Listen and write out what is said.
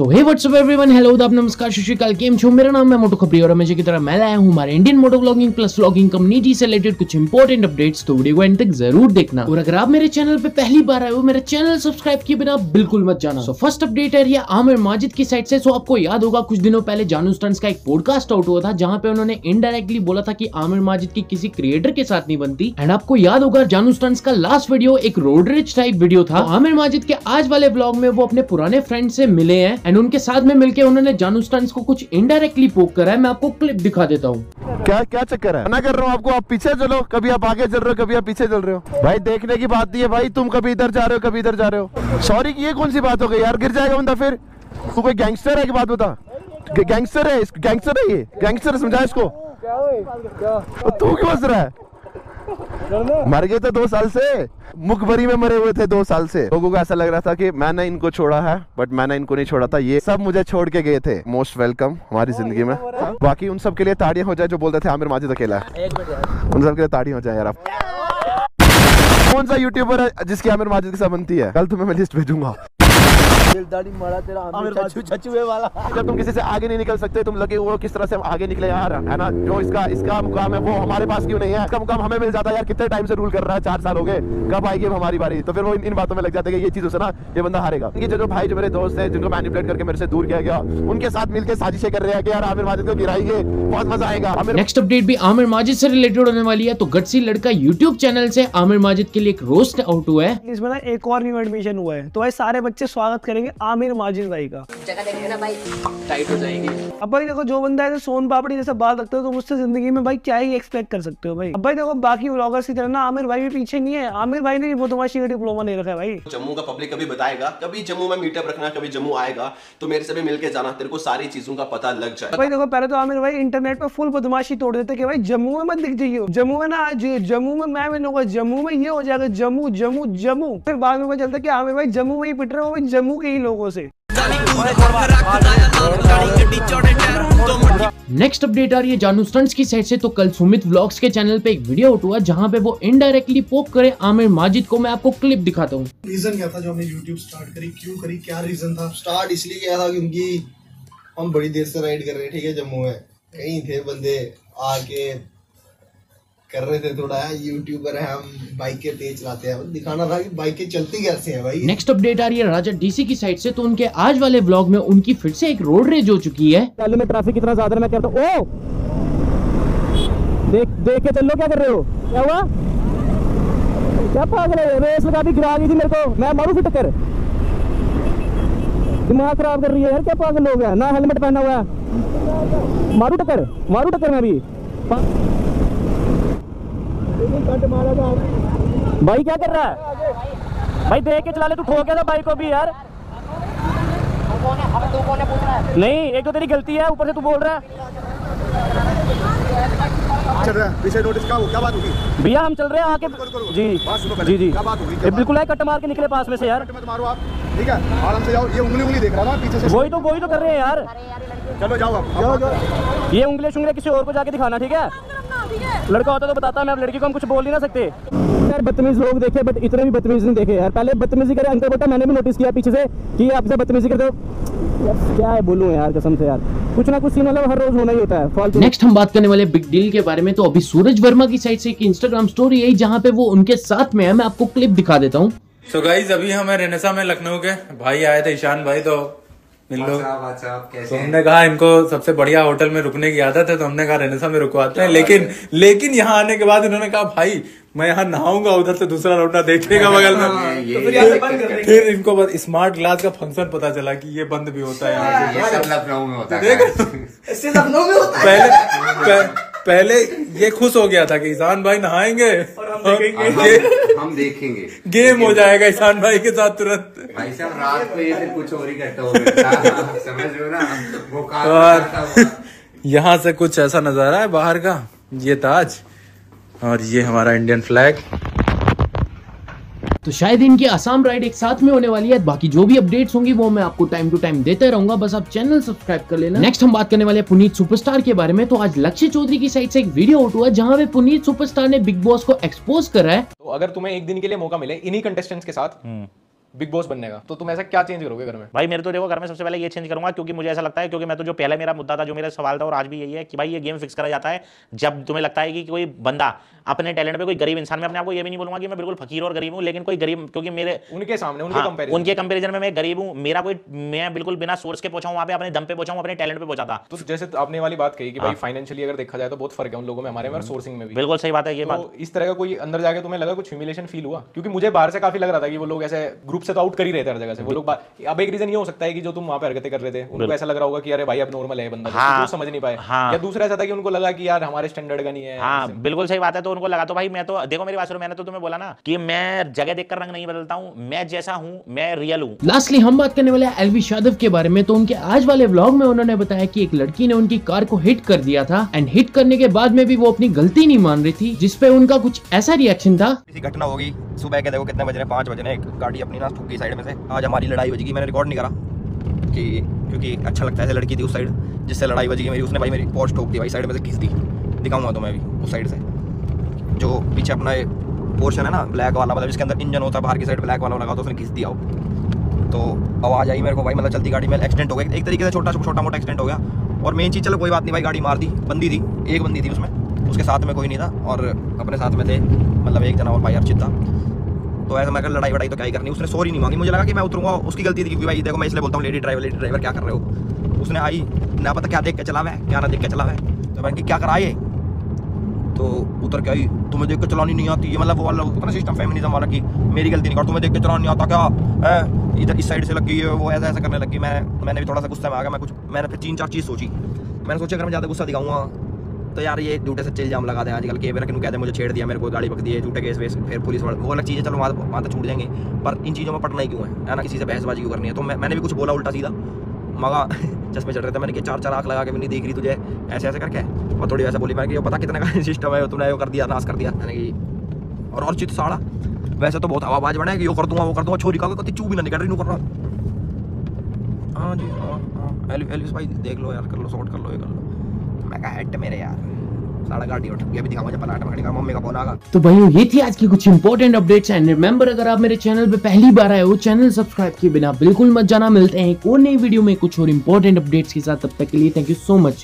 तो hey what's up everyone, hello उदाब, नमस्कार, शुश्रीकाल, केम छो। मेरा नाम है मोटो खबरी और हमेशा की तरह मैं लाया हूँ हमारे Indian moto blogging plus vlogging community से रिलेटेड कुछ इंपॉर्टेंट अपडेट्स। तो वीडियो को एंड तक जरूर देखना और अगर आप मेरे चैनल पे पहली बार आए हो, मेरा चैनल सब्सक्राइब किए बिना बिल्कुल मत जाना। सो फर्स्ट अपडेट है यह आमिर माजिद की साइड से। सो आपको याद होगा कुछ दिनों पहले जानू स्टंट्स का एक पॉडकास्ट आउट हुआ था जहाँ पे उन्होंने इनडायरेक्टली बोला था कि आमिर माजिद की किसी क्रिएटर के साथ नहीं बनती। एंड आपको याद होगा जानू स्टंट्स का लास्ट वीडियो एक रोड रेज टाइप वीडियो था। आमिर माजिद के आज वाले ब्लॉग में वो अपने पुराने फ्रेंड से मिले हैं एंड उनके साथ में मिलके उन्होंने जानू स्टंट्स को कुछ इनडायरेक्टली पोक करा है। मैं आपको क्लिप दिखा देता हूँ। क्या चक्कर है? मना कर रहा हूँ आपको, आप पीछे चलो। कभी आप आगे चल रहे हो, कभी आप पीछे चल रहे हो। भाई देखने की बात नहीं है भाई, तुम कभी इधर जा रहे हो, कभी इधर जा रहे हो। सॉरी, ये कौन सी बात हो गई यार, गिर जाएगा बंदा। फिर तू कोई गैंगस्टर है की बात बता? गैंगस्टर है ये, गैंगस्टर समझा इसको। तू क्यों हंस रहा है? मर गए थे 2 साल से, मुखबरी में मरे हुए थे 2 साल से। लोगों को ऐसा लग रहा था कि मैंने इनको छोड़ा है, बट मैंने इनको नहीं छोड़ा था, ये सब मुझे छोड़ के गए थे। मोस्ट वेलकम हमारी जिंदगी में। बाकी उन सब के लिए ताड़ियां हो जाए जो बोलते थे आमिर माजिद अकेला है। उन सब के लिए ताड़ियां हो जाए यार। कौन सा यूट्यूबर है जिसकी आमिर माजिद के साथ बनती है? कल तुम्हें मैं लिस्ट भेजूंगा। तेरा आमिर वाला। जब तुम किसी से आगे नहीं निकल सकते, तुम लगे हुए किस तरह से हम आगे निकले यार, है ना? जो इसका मुकाम है वो हमारे पास क्यों नहीं है? इसका मुकाम हमें मिल जाता है यार। कितने टाइम से रूल कर रहा है, 4 साल हो गए, कब आएगी हमारी बारी? तो फिर वो इन बातों में लग जाते हैं कि ये चीजों से ना ये बंदा हारेगा। ये जो भाई जो मेरे दोस्त है जिनको मैनिपुलेट करके मेरे से दूर किया गया, उनके साथ मिलकर साजिशें कर रहे हैं कि यार आमिर माजिद को गिराएंगे, बहुत मजा आएगा। नेक्स्ट अपडेट भी आमिर माजिद से रिलेटेड होने वाली है। तो गट्सी लड़का यूट्यूब चैनल से आमिर माजिद के लिए एक रोस्ट आउट हुआ है। इसमें एक और न्यू एडमिशन हुआ है, तो भाई सारे बच्चे स्वागत करेंगे आमिर माजिद भाई का। जगह देखेंगे ना भाई, टाइट हो जाएगी। अब भाई देखो, जो बंदा है सोन पापड़ी जैसा बात रखते हो, तो मुझसे जिंदगी में भाई क्या ही एक्सपेक्ट कर सकते हो भाई। अब भाई देखो, बाकी व्लॉगर्स की तरह ना आमिर भाई भी पीछे नहीं है। आमिर भाई ने डिप्लोमा ले रखा है भाई। जम्मू का पब्लिक कभी बताएगा, कभी जम्मू में मीटअप रखना, कभी जम्मू आएगा तो मेरे से भी मिलकर जाना, तेरे को सारी चीजों का पता लग जाए। भाई देखो, पहले तो आमिर भाई इंटरनेट पर फुल बदमाशी तोड़ देते कि भाई जम्मू में मत दिख जाइए, जम्मू में ना, जम्मू में मैं मिलूंगा, जम्मू में ये हो जाएगा, जम्मू जम्मू जम्मू। फिर बाद में चलता कि आमिर भाई जम्मू में ही पिट रहे हो, जम्मू के ही लोगों से। नेक्स्ट अपडेट आ रही है जानू स्टंट्स की साइड से। तो कल सुमित व्लॉग्स के चैनल पे एक वीडियो आउट हुआ जहाँ पे वो इनडायरेक्टली पोक करे आमिर माजिद को। मैं आपको क्लिप दिखाता हूँ। रीजन क्या था जो हमने यूट्यूब स्टार्ट करी, क्यों करी, क्या रीजन था? स्टार्ट इसलिए किया था क्योंकि हम बड़ी देर से राइड कर रहे, ठीक है, जम्मू में कहीं थे बंदे, आके कर रहे थे थोड़ा, यूट्यूबर है हम, बाइकें तेज चलाते हैं, दिखाना था कि बाइकें चलती कैसे हैं भाई। नेक्स्ट अपडेट आ रही है राजा डीसी की साइड से। तो उनके आज वाले व्लॉग में उनकी फिर से एक रोड रेज हो चुकी है। चालू में ट्रैफिक कितना ज्यादा है, मैं कहता हूं ओ देख के चलो, क्या कर रहे हो, क्या हुआ, क्या पागल है? रेस लगा भी गिरा गई थी मेरे को, मैं मारू फिर टक्कर, दिमाग खराब कर रही है यार, क्या पागल हो गया ना, हेलमेट पहना हुआ है, मारू टक्कर मैं अभी भाई। क्या कर रहा है भाई, देख के चला ले, तू ठोक गया था बाइक को भी यार। नहीं, एक तो तेरी गलती है, ऊपर से तू बोल रहा है पीछे नोटिस का, क्या बात होगी भैया, हम चल रहे हैं आके। जी जी, क्या बात होगी? बिल्कुल है, कट मार के निकले पास में से यार, मारो आप, ठीक है, आराम से जाओ। ये उंगली देख रहा था पीछे से, वही तो कर रहे हैं यार। चलो जाओ आप, ये उंगली किसी और को जाके दिखाना, ठीक है? लड़का होता तो बताता मैं, अब लड़की को हम कुछ बोल नहीं ना सकते यार। बदतमीज लोग देखे, बट इतने भी बदतमीज नहीं देखे यार। पहले बदतमीजी करे अंकल बेटा, मैंने भी नोटिस किया पीछे से कि आपसे बदतमीजी करते हो। क्या है बोलूं यार, कसम से यार, कुछ ना कुछ सीन मतलब हर रोज होना ही होता है फालतू। नेक्स्ट हम बात करने वाले बिग डील के बारे में। तो अभी सूरज वर्मा की साइड से एक इंस्टाग्राम स्टोरी है जहाँ पे वो उनके साथ में है। मैं आपको क्लिप दिखा देता हूँ। सो गाइस, अभी हमें रेनेसा में लखनऊ के भाई आए थे, ईशान भाई, तो हमने कहा इनको सबसे बढ़िया होटल में रुकने की आदत है, तो हमने कहा रेनेसा में रुकवाते हैं। लेकिन यहाँ आने के बाद इन्होंने कहा भाई मैं यहाँ नहाऊंगा, उधर से दूसरा लौटना देखेगा बगल में, तो फिर इनको बस स्मार्ट ग्लास का फंक्शन पता चला कि ये बंद भी होता है यहाँ। पहले ये खुश हो गया था कि ईशान भाई नहाएंगे और हम देखेंगे, गेम हो जाएगा ईशान भाई के साथ तुरंत। भाई साहब रात को ये फिर कुछ और ही करता होगा, समझ रहे हो ना वो काम। यहाँ से कुछ ऐसा नजारा है बाहर का, ये ताज और ये हमारा इंडियन फ्लैग। तो शायद इनकी आसाम राइड एक साथ में होने वाली है। बाकी जो भी अपडेट्स होंगी वो मैं आपको टाइम टू टाइम देते रहूंगा, बस आप चैनल सब्सक्राइब कर लेना। नेक्स्ट हम बात करने वाले हैं पुनीत सुपरस्टार के बारे में। तो आज लक्ष्य चौधरी की साइड से एक वीडियो आउट हुआ जहां पे पुनीत सुपरस्टार ने बिग बॉस को एक्सपोज करा है। तो अगर तुम्हें एक दिन के लिए मौका मिले इन्हीं कंटेस्टेंट्स के साथ, बिग बॉस बनने का, तो तुम ऐसा क्या चेंज करोगे घर में? भाई मेरे तो देखो घर में सबसे पहले ये चेंज करूंगा, क्योंकि मुझे ऐसा लगता है, क्योंकि मैं तो जो पहले मेरा मुद्दा था, जो मेरा सवाल था और आज भी यही है कि भाई ये गेम फिक्स करा जाता है जब तुम्हें लगता है कि कोई बंदा अपने टैलेंट पे, कोई गरीब इंसान, में अपने आपको ये भी नहीं बोलूंगा कि मैं बिल्कुल फकीर और गरीब हूँ, लेकिन कोई गरीब, क्योंकि मेरे उनके सामने उनके कंपेरिजन में मैं गरीब हूँ, मेरा कोई, मैं बिल्कुल बिना सोर्स के पहुंचा हूँ वहाँ पे, अपने दम पे पहुंचा हूँ, अपने टैलेंट पे पहुंचा था। तो जैसे आपने वाली बात कही कि भाई फाइनेंशियली अगर देखा जाए तो बहुत फर्क है उन लोगों में, हमारे में और सोर्सिंग में भी, बिल्कुल सही बात है ये बात। इस तरह का कोई अंदर जाकर तुम्हें लगा कुछ ह्यूमिलेशन फील हुआ? क्योंकि मुझे बाहर से काफी लग रहा था कि वो लोग ऐसे ग्रुप से तो आउट कर ही रहे थे हर जगह से वो लोग। अब एक रीजन ये हो सकता है कि जो तुम वहाँ पे हरकतें कर रहे थे उनको ऐसा लग रहा होगा कि अरे भाई अब नॉर्मल है बंदा, वो समझ नहीं पाए, या दूसरा ऐसा था कि उनको लगा कि यार हमारे स्टैंडर्ड का नहीं है। हाँ बिल्कुल सही बात है, तो उनको लगा। तो भाई मैं तो देखो मेरी बात सुनो, मैंने तो तुम्हें बोला ना कि मैं जगह देखकर रंग नहीं बदलता हूँ, मैं जैसा हूँ मैं रियल हूँ। लास्टली हम बात करने वाले एल्विश यादव के बारे में, तो उनके आज वाले व्लॉग में उन्होंने बताया कि एक लड़की ने उनकी कार को हिट कर दिया था एंड हिट करने के बाद में भी वो अपनी गलती नहीं मान रही थी, जिसपे उनका कुछ ऐसा रिएक्शन था। घटना होगी सुबह के, देखो कितने बज रहे हैं, 5 बजे, एक गाड़ी अपनी ना ठुक गई साइड में से। आज हमारी लड़ाई हो जाएगी, मैंने रिकॉर्ड नहीं करा कि क्योंकि अच्छा लगता है, लड़की थी उस साइड जिससे लड़ाई हो जाएगी मेरी, उसने भाई मेरी पोर्श ठोक दी भाई, साइड में से खींच दी, दिखाऊंगा तो मैं भी उस साइड से। जो पीछे अपना पोर्शन है ना ब्लैक वाला, मतलब जिसके अंदर इंजन होता है बाहर की साइड, ब्लैक वाला लगा तो उसने खींच दिया, तो आवाज़ आई मेरे को भाई, मतलब चलती गाड़ी में एक्सीडेंट हो गया एक तरीके से, छोटा मोटा एक्सीडेंट हो गया। और मेन चीज़, चलो कोई बात नहीं भाई, गाड़ी मार दी, बंदी थी एक, बंदी थी उसमें, उसके साथ में कोई नहीं था और अपने साथ में थे मतलब एक जना और भाई अर्चित था। तो ऐसा मैं लड़ाई वड़ाई तो क्या ही करनी, उसने सॉरी नहीं मांगी, मुझे लगा कि मैं उतरूंगा, उसकी गलती थी, क्योंकि भाई देखो मैं इसलिए बोलता हूँ लेडी ड्राइवर क्या कर रहे हो। उसने आई ना पता क्या देख के चला हुआ है, क्या ना देख के चला हुआ है, तो मैंने क्या करा ये, तो उतर के आई, तुम्हें देख के चलानी नहीं आती, ये मतलब वो वाला उतना सिस्टम फेमिनिज्म वाला कि मेरी गलती नहीं कर, तुम्हें देख के चलाना नहीं आता क्या है, इधर इस साइड से लगी है वो, ऐसा करने लगी। मैंने भी थोड़ा सा गुस्सा में आ गया, मैं कुछ मैंने फिर 3-4 चीज़ सोची, मैंने सोचा अगर मैं ज़्यादा गुस्सा दिखाऊंगा तो यार ये झूठे सच्चे इल्जाम लगा दें आजकल के, मेरा क्यों कहते हैं मुझे छेड़ दिया, मेरे को गाड़ी पक दी है, झूठे केस वेस, फिर पुलिस वाले, वो अलग चीज़ें, चलो वहाँ तक छूट जाएंगे, पर इन चीज़ों में पटना ही क्यों है ना, किसी से बहसबाजी क्यों करनी है। तो मैंने भी कुछ बोला उल्टा सीधा, मगा चश्मे चढ़ रहे थे, मैंने कि 4-4 आँख लगा के मैंने देख रही तुझे ऐसे करके, और थोड़ी वैसे बोली, मैंने कि पता कितने का सिस्टम है, तुमने वो कर दिया, नाश कर दिया, मैंने कि और चीज़ साड़ा। वैसे तो बहुत आवाज बना कि यो कर दूँगा वो कर दूँगा, छोरी का कभी चू भी ना निकल रही, कर रहा हाँ जी हाँ एल्विश भाई देख लो यार, कर लो शॉर्ट, कर लो ये कर लो, मैं कहा हट मेरे यार सारा गाड़ी उठ गया, अभी दिखाऊंगा जब पलाट मारेगा मम्मी का फोन आएगा। तो भाइयों ये थी आज की कुछ इंपॉर्टेंट अपडेट्स एंड रिमेंबर, अगर आप मेरे चैनल पे पहली बार आए हो, चैनल सब्सक्राइब किए बिना बिल्कुल मत जाना। मिलते हैं एक और नई वीडियो में कुछ और इंपॉर्टेंट अपडेट्स के साथ, तब तक के लिए थैंक यू सो मच।